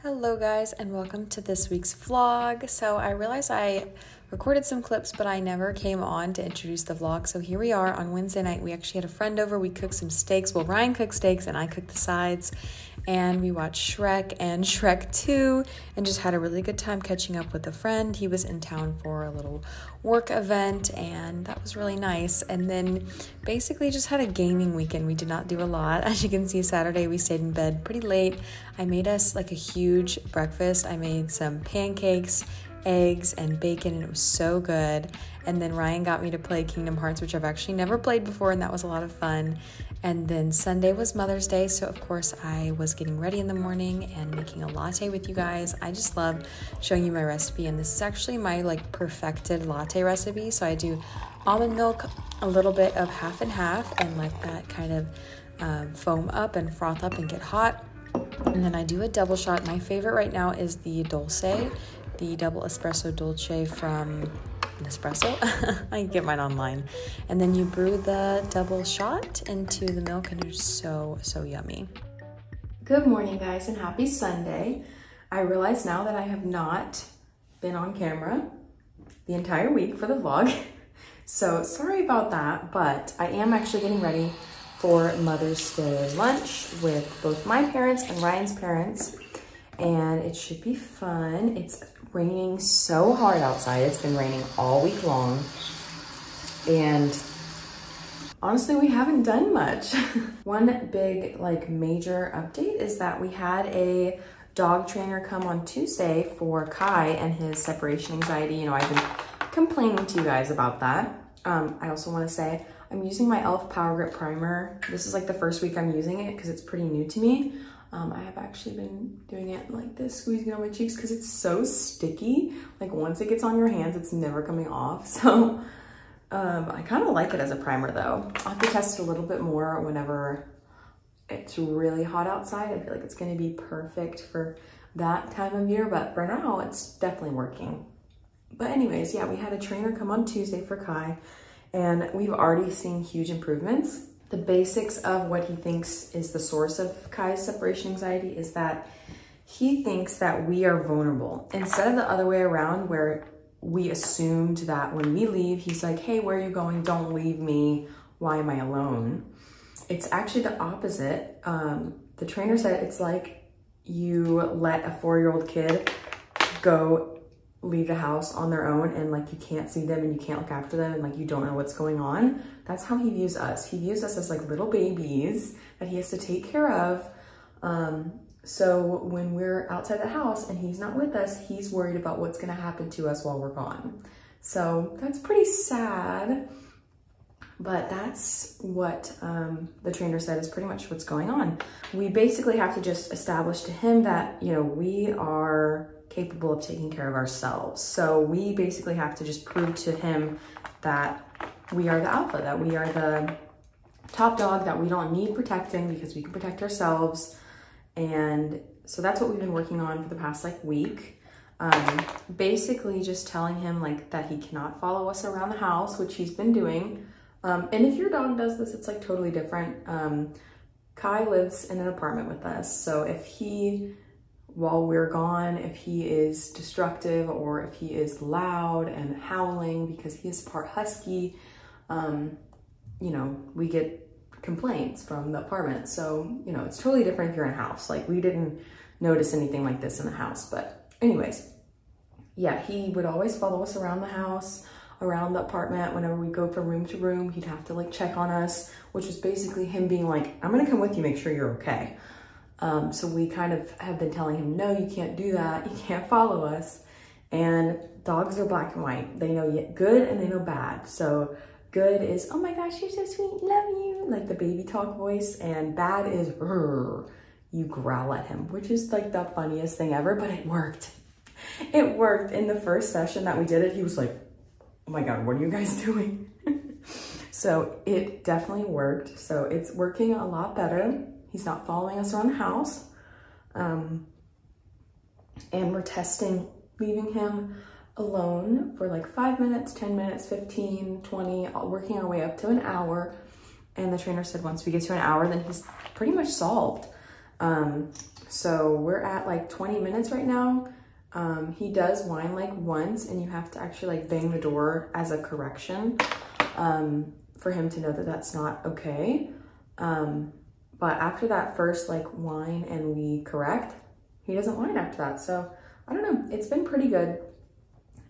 Hello guys, and welcome to this week's vlog. So I realized I recorded some clips, but I never came on to introduce the vlog. So here we are on Wednesday night. We actually had a friend over. We cooked some steaks. Well, Ryan cooked steaks and I cooked the sides, and we watched Shrek and Shrek 2 and just had a really good time catching up with a friend. He was in town for a little work event and that was really nice. And then basically just had a gaming weekend. We did not do a lot. As you can see, Saturday we stayed in bed pretty late. I made us like a huge breakfast. I made some pancakes, eggs, and bacon, and it was so good. And then Ryan got me to play Kingdom Hearts, which I've actually never played before, and that was a lot of fun. And then Sunday was Mother's Day, so of course I was getting ready in the morning and making a latte with you guys. I just love showing you my recipe, and this is actually my like perfected latte recipe. So I do almond milk, a little bit of half and half, and let that kind of foam up and froth up and get hot. And then I do a double shot. My favorite right now is the dulce, the double espresso dolce from Nespresso. I can get mine online. And then you brew the double shot into the milk, and it's so yummy. Good morning guys, and happy Sunday. I realize now that I have not been on camera the entire week for the vlog, so sorry about that, but I am actually getting ready for Mother's Day lunch with both my parents and Ryan's parents, and it should be fun. It's raining so hard outside. It's been raining all week long, and honestly we haven't done much. One big like major update is that we had a dog trainer come on Tuesday for Kai and his separation anxiety. You know, I've been complaining to you guys about that. I also want to say I'm using my e.l.f. Power Grip Primer. This is like the first week I'm using it because it's pretty new to me. I have actually been doing it like this, squeezing it on my cheeks, because it's so sticky. Like once it gets on your hands, it's never coming off. So I kind of like it as a primer though. I'll have to test a little bit more whenever it's really hot outside. I feel like it's going to be perfect for that time of year, but for now it's definitely working. But anyways, yeah, we had a trainer come on Tuesday for Kai, and we've already seen huge improvements. The basics of what he thinks is the source of Kai's separation anxiety is that he thinks that we are vulnerable, instead of the other way around where we assumed that when we leave, he's like, hey, where are you going? Don't leave me. Why am I alone? It's actually the opposite. The trainer said it's like you let a four-year-old kid go leave the house on their own, and like you can't see them and you can't look after them and like you don't know what's going on. That's how he views us. He views us as like little babies that he has to take care of. So when we're outside the house and he's not with us, he's worried about what's going to happen to us while we're gone. So that's pretty sad, but that's what the trainer said is pretty much what's going on. We basically have to just establish to him that, you know, we are capable of taking care of ourselves. So we basically have to just prove to him that we are the alpha, that we are the top dog, that we don't need protecting because we can protect ourselves. And so that's what we've been working on for the past like week. Basically just telling him like that he cannot follow us around the house, which he's been doing. And if your dog does this, it's like totally different. Kai lives in an apartment with us, so if he, while we're gone, if he is destructive or if he is loud and howling, because he is part husky, you know, we get complaints from the apartment. So, you know, it's totally different if you're in a house. Like we didn't notice anything like this in the house, but anyways, yeah, he would always follow us around the house, around the apartment. Whenever we go from room to room, he'd have to like check on us, which was basically him being like, I'm gonna come with you, make sure you're okay. So we kind of have been telling him, no, you can't do that. You can't follow us. And dogs are black and white. They know good and they know bad. So good is, oh my gosh, you're so sweet, love you, like the baby talk voice. And bad is, rrr, you growl at him, which is like the funniest thing ever, but it worked. It worked. In the first session that we did it, he was like, oh my God, what are you guys doing? So it definitely worked. So it's working a lot better. He's not following us around the house. And we're testing leaving him. alone for like 5 minutes, 10 minutes, 15, 20, working our way up to an hour. And the trainer said once we get to an hour, then he's pretty much solved. So we're at like 20 minutes right now. He does whine like once, and you have to actually like bang the door as a correction for him to know that that's not okay. But after that first like whine and we correct, he doesn't whine after that. So I don't know, it's been pretty good.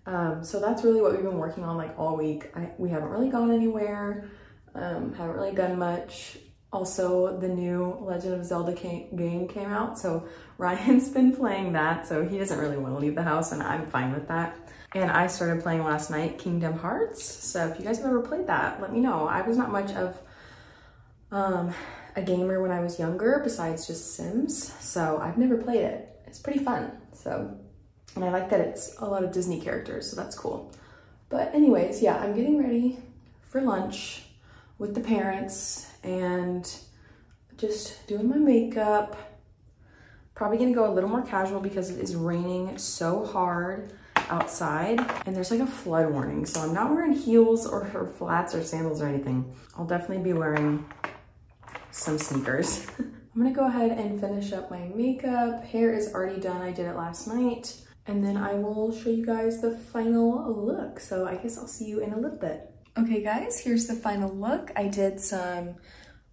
So that's really what we've been working on like all week. We haven't really gone anywhere, haven't really done much. Also, the new Legend of Zelda game came out, so Ryan's been playing that, so he doesn't really want to leave the house, and I'm fine with that. And I started playing last night Kingdom Hearts, so if you guys have ever played that, let me know. I was not much of a gamer when I was younger, besides just Sims, so I've never played it. It's pretty fun, so, and I like that it's a lot of Disney characters, so that's cool. But anyways, yeah, I'm getting ready for lunch with the parents and just doing my makeup. Probably gonna go a little more casual because it is raining so hard outside and there's like a flood warning. So I'm not wearing heels or flats or sandals or anything. I'll definitely be wearing some sneakers. I'm gonna go ahead and finish up my makeup. Hair is already done, I did it last night. And then I will show you guys the final look. So I guess I'll see you in a little bit. Okay guys, here's the final look. I did some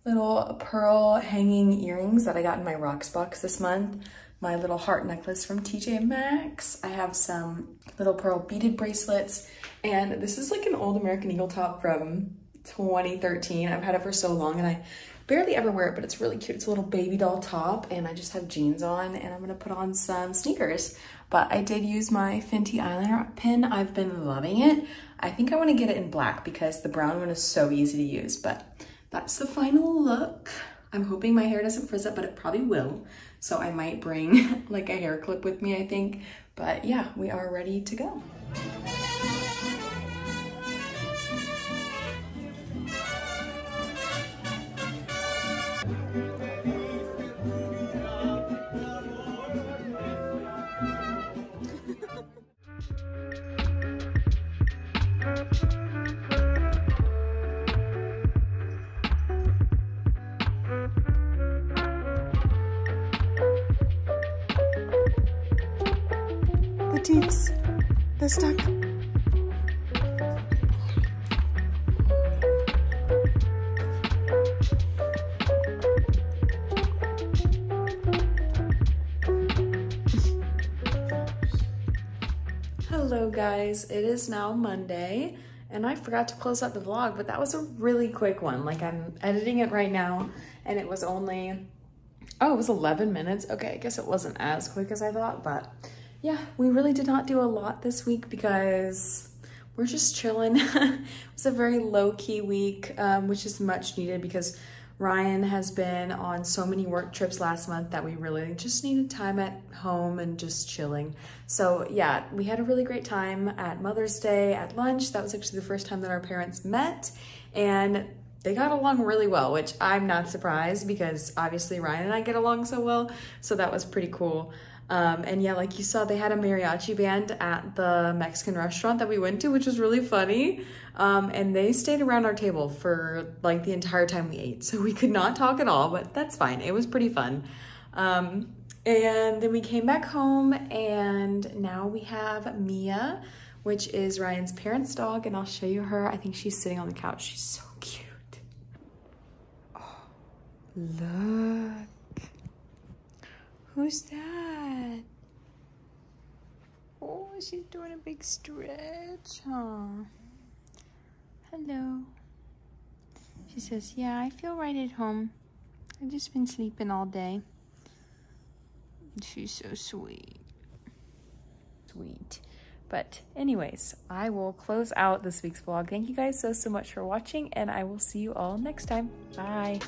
little pearl hanging earrings that I got in my rocks box this month. My little heart necklace from TJ Maxx. I have some little pearl beaded bracelets. And this is like an old American Eagle top from 2013. I've had it for so long and I barely ever wear it, but it's really cute. It's a little baby doll top and I just have jeans on and I'm gonna put on some sneakers. But I did use my Fenty eyeliner pen. I've been loving it. I think I want to get it in black because the brown one is so easy to use, but that's the final look. I'm hoping my hair doesn't frizz up, but it probably will. So I might bring like a hair clip with me, I think. But yeah, we are ready to go. Jeeps. They're stuck. Hello guys, it is now Monday and I forgot to close out the vlog, but that was a really quick one. Like I'm editing it right now and it was only, oh, it was 11 minutes. Okay, I guess it wasn't as quick as I thought, but yeah, we really did not do a lot this week because we're just chilling. It was a very low-key week, which is much needed because Ryan has been on so many work trips last month that we really just needed time at home and just chilling. So yeah, we had a really great time at Mother's Day at lunch. That was actually the first time that our parents met, and they got along really well, which I'm not surprised because obviously Ryan and I get along so well, so that was pretty cool. And yeah, like you saw, they had a mariachi band at the Mexican restaurant that we went to, which was really funny. And they stayed around our table for like the entire time we ate. So we could not talk at all, but that's fine. It was pretty fun. And then we came back home and now we have Mia, which is Ryan's parents' dog. And I'll show you her. I think she's sitting on the couch. She's so cute. Oh, look. Who's that? Oh, she's doing a big stretch, huh? Hello. She says, yeah, I feel right at home. I've just been sleeping all day. She's so sweet. Sweet. But anyways, I will close out this week's vlog. Thank you guys so much for watching, and I will see you all next time. Bye.